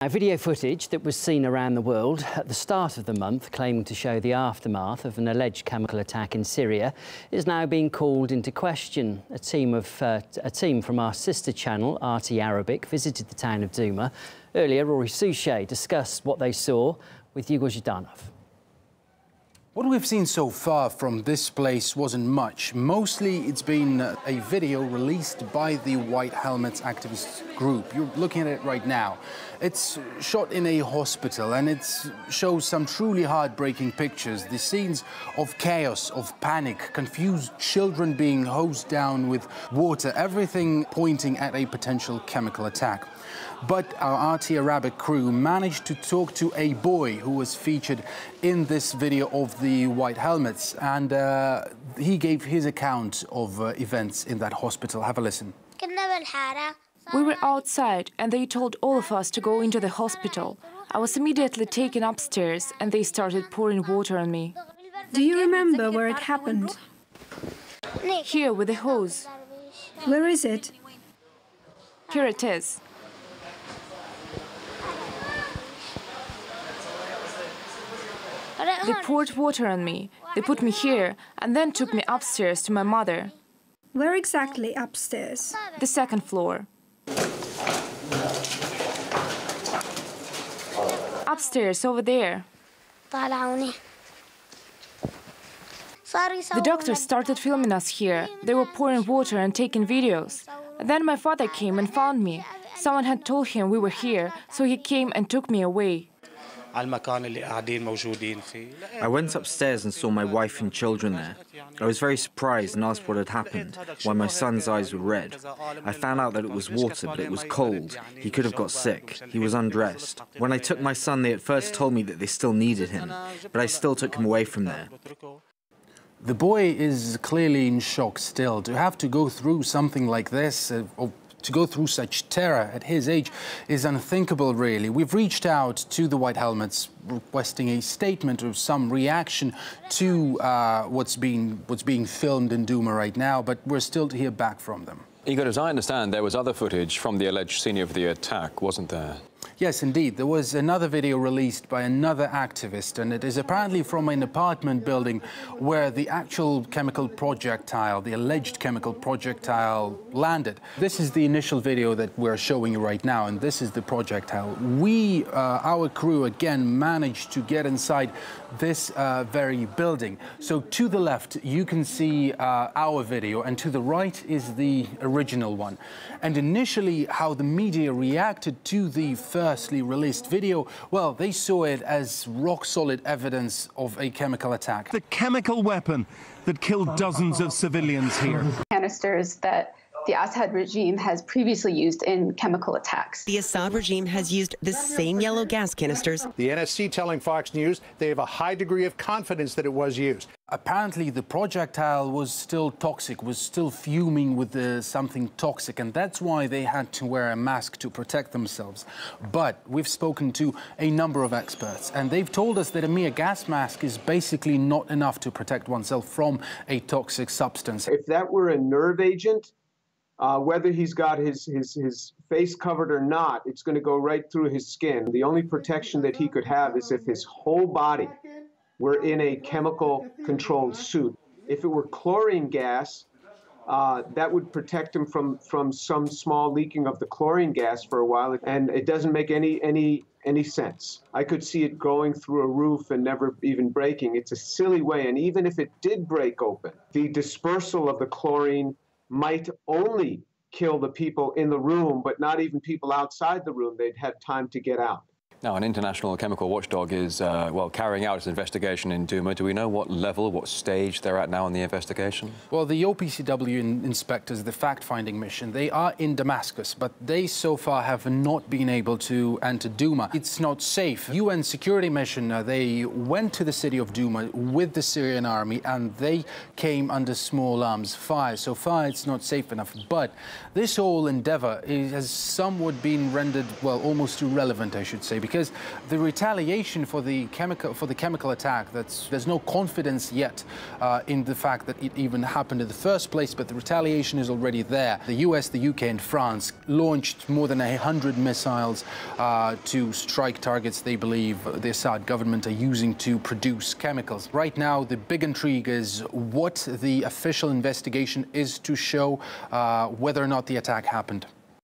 Now, video footage that was seen around the world at the start of the month claiming to show the aftermath of an alleged chemical attack in Syria is now being called into question. A team from our sister channel, RT Arabic, visited the town of Douma. Earlier, Rory Suchet discussed what they saw with Hugo Zhidanov. What we've seen so far from this place wasn't much. Mostly it's been a video released by the White Helmets activist group. You're looking at it right now. It's shot in a hospital and it shows some truly heartbreaking pictures. The scenes of chaos, of panic, confused children being hosed down with water, everything pointing at a potential chemical attack. But our RT Arabic crew managed to talk to a boy who was featured in this video of the White Helmets, and he gave his account of events in that hospital. Have a listen. We were outside and they told all of us to go into the hospital. I was immediately taken upstairs and they started pouring water on me. Do you remember where it happened? Here with the hose. Where is it? Here it is. They poured water on me, they put me here, and then took me upstairs to my mother. Where exactly upstairs? The second floor. Upstairs, over there. The doctors started filming us here. They were pouring water and taking videos. Then my father came and found me. Someone had told him we were here, so he came and took me away. I went upstairs and saw my wife and children there. I was very surprised and asked what had happened, why my son's eyes were red. I found out that it was water, but it was cold. He could have got sick. He was undressed. When I took my son, they at first told me that they still needed him, but I still took him away from there. The boy is clearly in shock still. To have to go through something like this, to go through such terror at his age is unthinkable, really. We've reached out to the White Helmets requesting a statement or some reaction to what's being filmed in Douma right now, but we're still to hear back from them. Igor, as I understand, there was other footage from the alleged scene of the attack, wasn't there? Yes, indeed. There was another video released by another activist, and it is apparently from an apartment building where the actual chemical projectile, the alleged chemical projectile, landed. This is the initial video that we're showing you right now, and this is the projectile. We, our crew, again, managed to get inside this very building. So to the left, you can see our video, and to the right is the original one. And initially, how the media reacted to the firstly released video, well, they saw it as rock-solid evidence of a chemical attack. The chemical weapon that killed dozens of civilians here. Canisters that the Assad regime has previously used in chemical attacks. The Assad regime has used the same yellow gas canisters. The NSC telling Fox News they have a high degree of confidence that it was used. Apparently, the projectile was still toxic, was still fuming with something toxic, and that's why they had to wear a mask to protect themselves. But we've spoken to a number of experts, and they've told us that a mere gas mask is basically not enough to protect oneself from a toxic substance. If that were a nerve agent, whether he's got his face covered or not, it's going to go right through his skin. The only protection that he could have is if his whole body were in a chemical-controlled suit. If it were chlorine gas, that would protect him from some small leaking of the chlorine gas for a while, and it doesn't make any sense. I could see it going through a roof and never even breaking. It's a silly way, and even if it did break open, the dispersal of the chlorine might only kill the people in the room, but not even people outside the room. They'd have time to get out. Now, an international chemical watchdog is, well, carrying out its investigation in Douma. Do we know what level, what stage they're at now in the investigation? Well, the OPCW inspectors, the fact-finding mission, they are in Damascus, but they so far have not been able to enter Douma. It's not safe. UN security mission, they went to the city of Douma with the Syrian army, and they came under small arms fire. So far, it's not safe enough. But this whole endeavor has somewhat been rendered, well, almost irrelevant, I should say, because the retaliation for the chemical attack, there's no confidence yet in the fact that it even happened in the first place, but the retaliation is already there. The US, the UK and France launched more than 100 missiles to strike targets they believe the Assad government are using to produce chemicals. Right now, the big intrigue is what the official investigation is to show whether or not the attack happened.